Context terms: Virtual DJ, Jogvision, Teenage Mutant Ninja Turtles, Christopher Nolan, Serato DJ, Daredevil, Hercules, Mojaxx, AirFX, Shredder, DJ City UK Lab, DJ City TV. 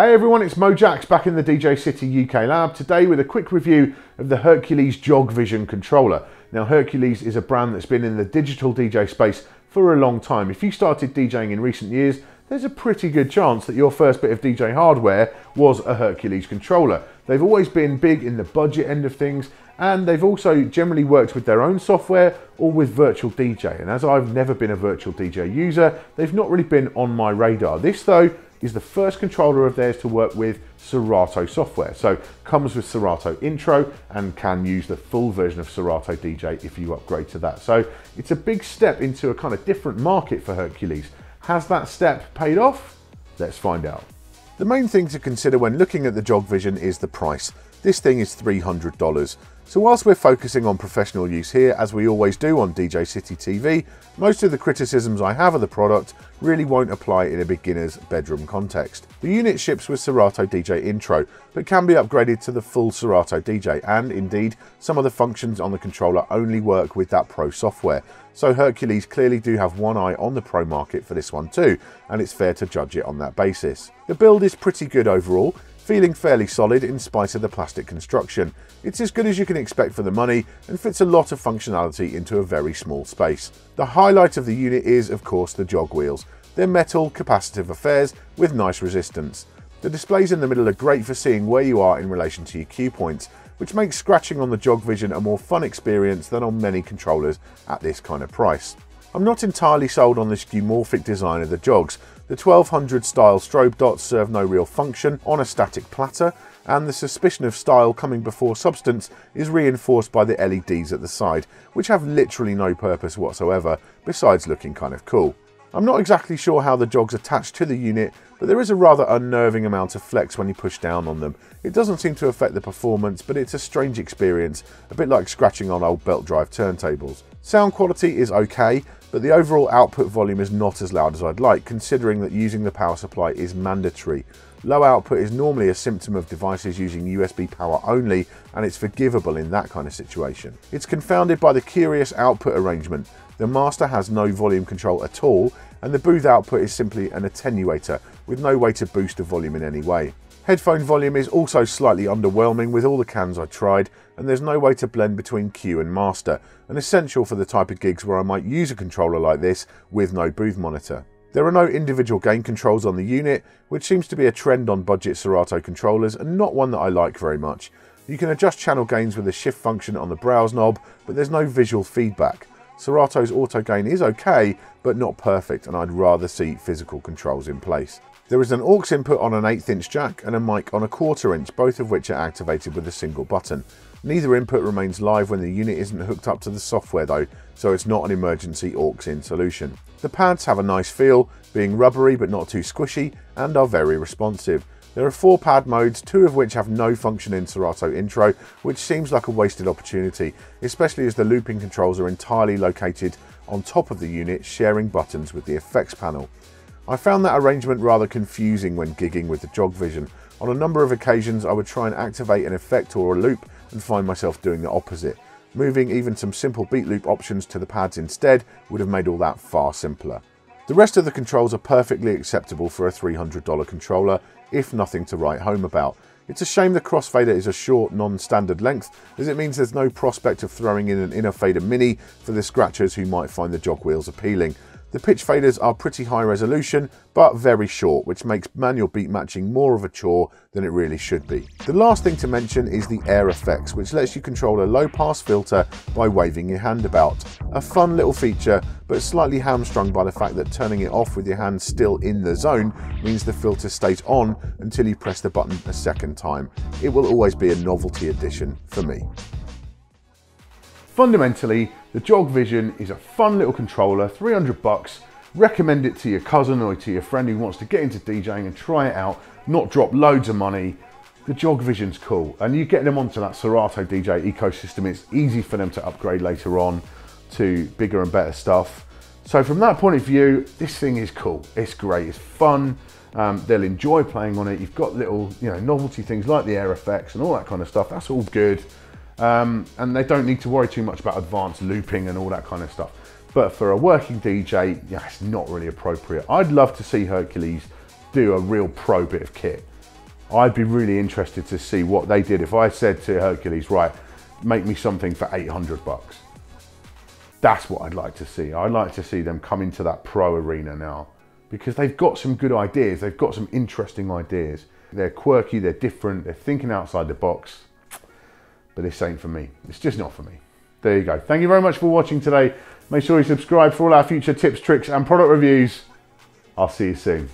Hey everyone, it's Mojaxx back in the DJ City UK Lab, today with a quick review of the Hercules Jogvision controller. Now Hercules is a brand that's been in the digital DJ space for a long time. If you started DJing in recent years, there's a pretty good chance that your first bit of DJ hardware was a Hercules controller. They've always been big in the budget end of things, and they've also generally worked with their own software or with Virtual DJ. And as I've never been a Virtual DJ user, they've not really been on my radar. This though, is the first controller of theirs to work with Serato software. So comes with Serato Intro and can use the full version of Serato DJ if you upgrade to that. So it's a big step into a kind of different market for Hercules. Has that step paid off? Let's find out. The main thing to consider when looking at the Jogvision is the price. This thing is $300. So whilst we're focusing on professional use here, as we always do on DJ City TV, most of the criticisms I have of the product really won't apply in a beginner's bedroom context. The unit ships with Serato DJ Intro, but can be upgraded to the full Serato DJ, and indeed, some of the functions on the controller only work with that Pro software. So Hercules clearly do have one eye on the Pro market for this one too, and it's fair to judge it on that basis. The build is pretty good overall, feeling fairly solid in spite of the plastic construction. It's as good as you can expect for the money and fits a lot of functionality into a very small space. The highlight of the unit is, of course, the jog wheels. They're metal, capacitive affairs with nice resistance. The displays in the middle are great for seeing where you are in relation to your cue points, which makes scratching on the Jogvision a more fun experience than on many controllers at this kind of price. I'm not entirely sold on the skeuomorphic design of the jogs. The 1200 style strobe dots serve no real function on a static platter, and the suspicion of style coming before substance is reinforced by the LEDs at the side, which have literally no purpose whatsoever, besides looking kind of cool. I'm not exactly sure how the jogs attach to the unit, but there is a rather unnerving amount of flex when you push down on them. It doesn't seem to affect the performance, but it's a strange experience, a bit like scratching on old belt drive turntables. Sound quality is okay, but the overall output volume is not as loud as I'd like, considering that using the power supply is mandatory. Low output is normally a symptom of devices using USB power only, and it's forgivable in that kind of situation. It's confounded by the curious output arrangement. The master has no volume control at all, and the booth output is simply an attenuator, with no way to boost the volume in any way. Headphone volume is also slightly underwhelming with all the cans I tried, and there's no way to blend between cue and master, an essential for the type of gigs where I might use a controller like this with no booth monitor. There are no individual gain controls on the unit, which seems to be a trend on budget Serato controllers and not one that I like very much. You can adjust channel gains with the shift function on the browse knob, but there's no visual feedback. Serato's auto gain is okay, but not perfect, and I'd rather see physical controls in place. There is an aux input on an 1/8" jack and a mic on a 1/4", both of which are activated with a single button. Neither input remains live when the unit isn't hooked up to the software though, so it's not an emergency aux-in solution. The pads have a nice feel, being rubbery but not too squishy, and are very responsive. There are 4 pad modes, 2 of which have no function in Serato Intro, which seems like a wasted opportunity, especially as the looping controls are entirely located on top of the unit, sharing buttons with the effects panel. I found that arrangement rather confusing when gigging with the Jogvision. On a number of occasions I would try and activate an effect or a loop and find myself doing the opposite. Moving even some simple beat loop options to the pads instead would have made all that far simpler. The rest of the controls are perfectly acceptable for a $300 controller, if nothing to write home about. It's a shame the crossfader is a short, non-standard length, as it means there's no prospect of throwing in an inner fader mini for the scratchers who might find the jog wheels appealing. The pitch faders are pretty high resolution, but very short, which makes manual beat matching more of a chore than it really should be. The last thing to mention is the AirFX, which lets you control a low pass filter by waving your hand about. A fun little feature, but slightly hamstrung by the fact that turning it off with your hand still in the zone means the filter stays on until you press the button a second time. It will always be a novelty addition for me. Fundamentally, the Jogvision is a fun little controller, $300, recommend it to your cousin or to your friend who wants to get into DJing and try it out, not drop loads of money. The Jogvision's cool, and you get them onto that Serato DJ ecosystem, it's easy for them to upgrade later on to bigger and better stuff. So from that point of view, this thing is cool, it's great, it's fun, they'll enjoy playing on it, you've got little novelty things like the Air effects and all that kind of stuff, that's all good. And they don't need to worry too much about advanced looping and all that kind of stuff. But for a working DJ, yeah, it's not really appropriate. I'd love to see Hercules do a real pro bit of kit. I'd be really interested to see what they did if I said to Hercules, right, make me something for 800 bucks. That's what I'd like to see. I'd like to see them come into that pro arena now, because they've got some good ideas. They've got some interesting ideas. They're quirky, they're different, they're thinking outside the box, but this ain't for me. It's just not for me. There you go. Thank you very much for watching today. Make sure you subscribe for all our future tips, tricks, and product reviews. I'll see you soon.